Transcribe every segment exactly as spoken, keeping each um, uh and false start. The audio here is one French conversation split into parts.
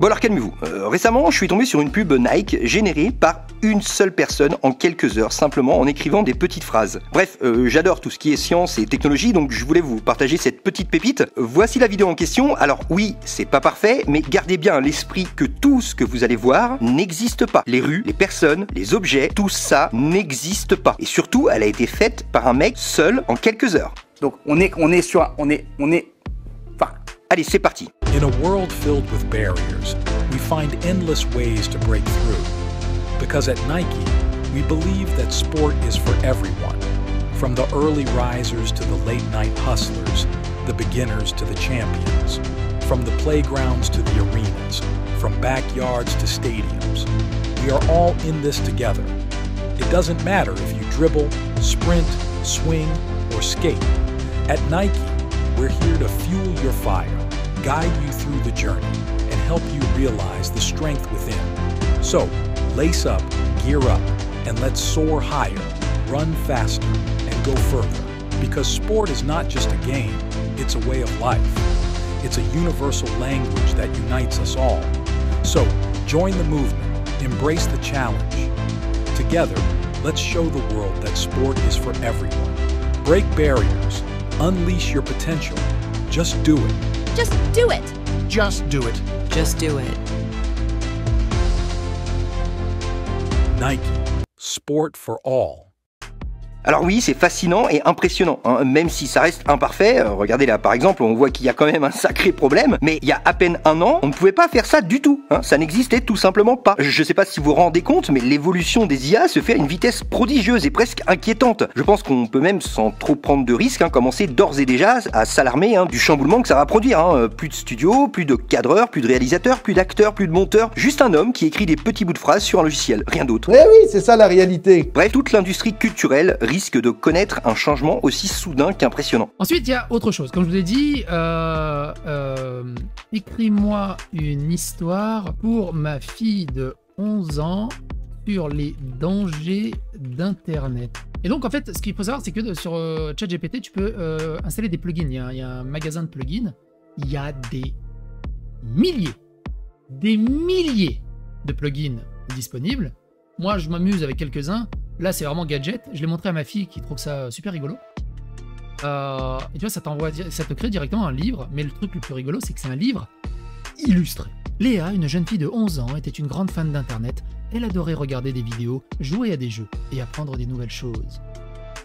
Bon alors calmez-vous, euh, récemment je suis tombé sur une pub Nike générée par une seule personne en quelques heures, simplement en écrivant des petites phrases. Bref, euh, j'adore tout ce qui est science et technologie, donc je voulais vous partager cette petite pépite. Voici la vidéo en question. Alors oui, c'est pas parfait, mais gardez bien à l'esprit que tout ce que vous allez voir n'existe pas. Les rues, les personnes, les objets, tout ça n'existe pas. Et surtout, elle a été faite par un mec seul en quelques heures. Donc on est, on est sur un, on est, on est... Enfin, allez, c'est parti. In a world filled with barriers, we find endless ways to break through. Because at Nike, we believe that sport is for everyone. From the early risers to the late night hustlers, the beginners to the champions. From the playgrounds to the arenas, from backyards to stadiums. We are all in this together. It doesn't matter if you dribble, sprint, swing, or skate. At Nike, we're here to fuel your fire, guide you through the journey, and help you realize the strength within. So, lace up, gear up, and let's soar higher, run faster, and go further. Because sport is not just a game, it's a way of life. It's a universal language that unites us all. So, join the movement, embrace the challenge. Together, let's show the world that sport is for everyone. Break barriers, unleash your potential, just do it. Just do it. Just do it. Just do it. Nike, sport for all. Alors oui, c'est fascinant et impressionnant, hein, même si ça reste imparfait. Euh, regardez là, par exemple, on voit qu'il y a quand même un sacré problème, mais il y a à peine un an, on ne pouvait pas faire ça du tout, hein, ça n'existait tout simplement pas. Je sais pas si vous vous rendez compte, mais l'évolution des I A se fait à une vitesse prodigieuse et presque inquiétante. Je pense qu'on peut même, sans trop prendre de risques, hein, commencer d'ores et déjà à s'alarmer hein, du chamboulement que ça va produire. Hein. Plus de studios, plus de cadreurs, plus de réalisateurs, plus d'acteurs, plus de monteurs, juste un homme qui écrit des petits bouts de phrases sur un logiciel, rien d'autre. Eh oui, c'est ça la réalité. Bref, toute l'industrie culturelle risque de connaître un changement aussi soudain qu'impressionnant. Ensuite, il y a autre chose. Comme je vous ai dit, euh, euh, écris-moi une histoire pour ma fille de onze ans sur les dangers d'Internet. Et donc, en fait, ce qu'il faut savoir, c'est que sur euh, ChatGPT, tu peux euh, installer des plugins. Il y a, il y a un magasin de plugins. Il y a des milliers, des milliers de plugins disponibles. Moi, je m'amuse avec quelques-uns. Là, c'est vraiment gadget. Je l'ai montré à ma fille qui trouve ça super rigolo. Euh, et tu vois, ça t'envoie, ça te crée directement un livre. Mais le truc le plus rigolo, c'est que c'est un livre illustré. Léa, une jeune fille de onze ans, était une grande fan d'Internet. Elle adorait regarder des vidéos, jouer à des jeux et apprendre des nouvelles choses.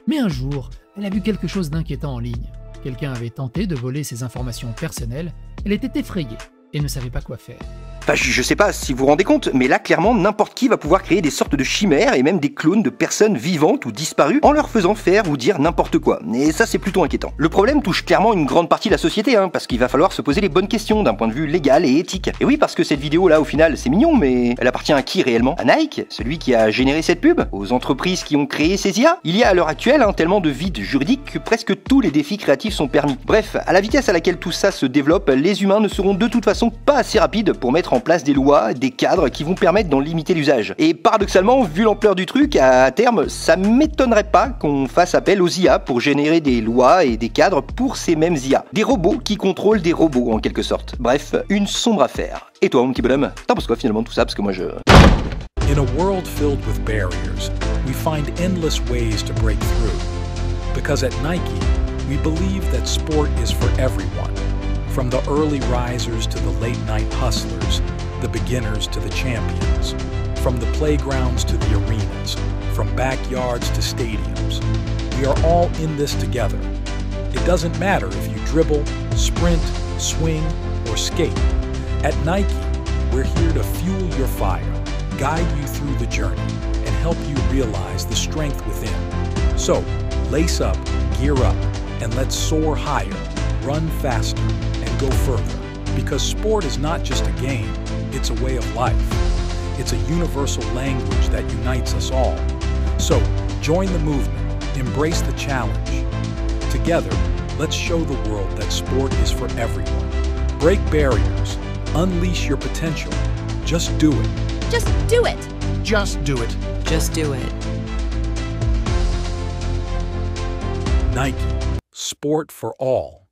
Mais un jour, elle a vu quelque chose d'inquiétant en ligne. Quelqu'un avait tenté de voler ses informations personnelles. Elle était effrayée et ne savait pas quoi faire. Enfin, je sais pas si vous vous rendez compte, mais là, clairement, n'importe qui va pouvoir créer des sortes de chimères et même des clones de personnes vivantes ou disparues en leur faisant faire ou dire n'importe quoi. Et ça, c'est plutôt inquiétant. Le problème touche clairement une grande partie de la société, hein, parce qu'il va falloir se poser les bonnes questions d'un point de vue légal et éthique. Et oui, parce que cette vidéo-là, au final, c'est mignon, mais elle appartient à qui réellement? À Nike, celui qui a généré cette pub? Aux entreprises qui ont créé ces I A? Il y a à l'heure actuelle hein, tellement de vides juridiques que presque tous les défis créatifs sont permis. Bref, à la vitesse à laquelle tout ça se développe, les humains ne seront de toute façon pas assez rapides pour mettre en en place des lois, des cadres qui vont permettre d'en limiter l'usage. Et paradoxalement, vu l'ampleur du truc, à terme, ça m'étonnerait pas qu'on fasse appel aux I A pour générer des lois et des cadres pour ces mêmes I A. Des robots qui contrôlent des robots, en quelque sorte. Bref, une sombre affaire. Et toi, mon petit bonhomme, t'en penses quoi finalement de tout ça? Parce que moi, je... In a world filled with barriers, we find endless ways to break through. Because at Nike, we believe that sport is for everyone. From the early risers to the late night hustlers, the beginners to the champions, from the playgrounds to the arenas, from backyards to stadiums, we are all in this together. It doesn't matter if you dribble, sprint, swing, or skate. At Nike, we're here to fuel your fire, guide you through the journey, and help you realize the strength within. So, lace up, gear up, and let's soar higher, run faster, go further, because sport is not just a game, it's a way of life. It's a universal language that unites us all. So, join the movement, embrace the challenge. Together, let's show the world that sport is for everyone. Break barriers, unleash your potential, just do it. Just do it. Just do it. Just do it. Nike, sport for all.